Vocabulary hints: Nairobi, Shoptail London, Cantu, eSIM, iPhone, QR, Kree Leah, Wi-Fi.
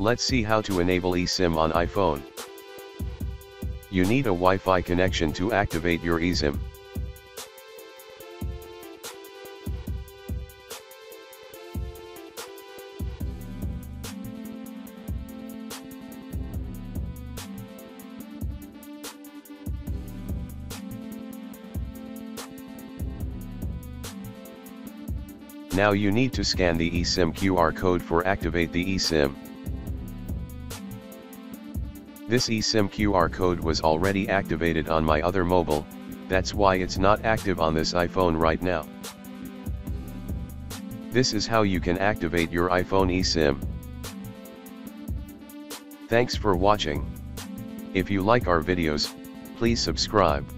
Let's see how to enable eSIM on iPhone. You need a Wi-Fi connection to activate your eSIM. Now you need to scan the eSIM QR code for activate the eSIM. This eSIM QR code was already activated on my other mobile, that's why it's not active on this iPhone right now. This is how you can activate your iPhone eSIM. Thanks for watching. If you like our videos, please subscribe.